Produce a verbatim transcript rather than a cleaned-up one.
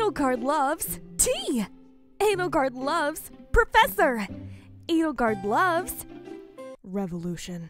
Edelgard loves tea. Edelgard loves Professor. Edelgard loves revolution.